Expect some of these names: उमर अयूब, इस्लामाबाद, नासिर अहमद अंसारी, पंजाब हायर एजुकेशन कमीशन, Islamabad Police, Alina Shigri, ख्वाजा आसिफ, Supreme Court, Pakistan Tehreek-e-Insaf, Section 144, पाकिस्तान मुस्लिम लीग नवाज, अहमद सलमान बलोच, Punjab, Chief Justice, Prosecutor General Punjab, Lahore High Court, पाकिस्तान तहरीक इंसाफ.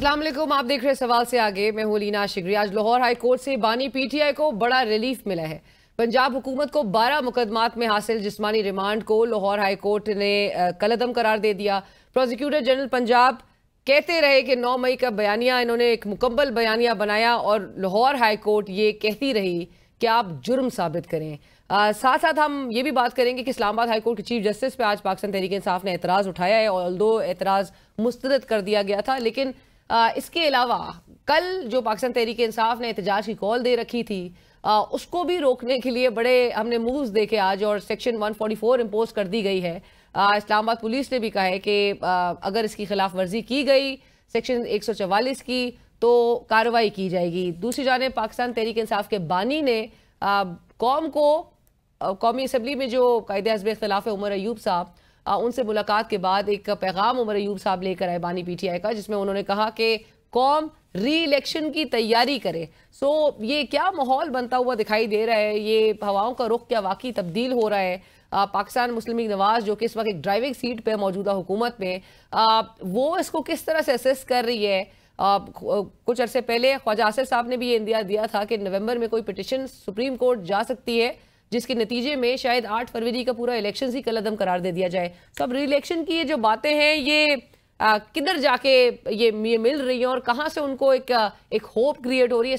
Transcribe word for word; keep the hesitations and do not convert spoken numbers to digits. अस्सलाम वालेकुम, आप देख रहे हैं सवाल से आगे। मैं हूं अलीना शिगरी। आज लाहौर हाई कोर्ट से बानी पीटीआई को बड़ा रिलीफ मिला है। पंजाब हुकूमत को बारह मुकदमात में हासिल जिस्मानी रिमांड को लाहौर हाई कोर्ट ने कलअदम करार दे दिया। प्रोसिक्यूटर जनरल पंजाब कहते रहे कि नौ मई का बयानिया इन्होंने एक मुकम्मल बयानिया बनाया और लाहौर हाई कोर्ट ये कहती रही कि आप जुर्म साबित करें। आ, साथ साथ हम ये भी बात करेंगे कि इस्लामाबाद हाई कोर्ट के चीफ जस्टिस पे आज पाकिस्तान तहरीक इंसाफ ने एतराज़ उठाया है, और दो एतराज़ मुस्तरद कर दिया गया था। लेकिन आ, इसके अलावा कल जो पाकिस्तान तहरीक इंसाफ ने एहतजाज की कॉल दे रखी थी आ, उसको भी रोकने के लिए बड़े हमने मूव्स देखे आज, और सेक्शन एक सौ चौवालीस इम्पोज कर दी गई है। इस्लामाबाद पुलिस ने भी कहा है कि आ, अगर इसकी खिलाफ वर्जी की गई सेक्शन एक सौ चवालीस की तो कार्रवाई की जाएगी। दूसरी जानिब पाकिस्तान तहरीक इंसाफ के बानी ने आ, कौम को आ, कौमी असम्बली में जो कायदे हज़ब इख्तिलाफ है उमर अयूब साहब, उनसे मुलाकात के बाद एक पैगाम उमर अयूब साहब लेकर आए बानी पीटीआई का, जिसमें उन्होंने कहा कि कौम री इलेक्शन की तैयारी करे। सो ये क्या माहौल बनता हुआ दिखाई दे रहा है? ये हवाओं का रुख क्या वाकई तब्दील हो रहा है? आ, पाकिस्तान मुस्लिम लीग नवाज जो कि इस वक्त एक ड्राइविंग सीट पर मौजूदा हुकूमत में आ, वो इसको किस तरह से असेस कर रही है? आ, कुछ अरसे पहले ख्वाजा आसिफ साहब ने भी ये इंदिया दिया था कि नवंबर में कोई पिटिशन सुप्रीम कोर्ट जा सकती है, जिसके नतीजे में शायद आठ फरवरी का पूरा इलेक्शन ही कलअदम करार दे दिया जाए। तो अब रीइलेक्शन की ये जो बातें हैं ये किधर जाके ये, ये मिल रही हैं और कहाँ से उनको एक एक होप क्रिएट हो रही है?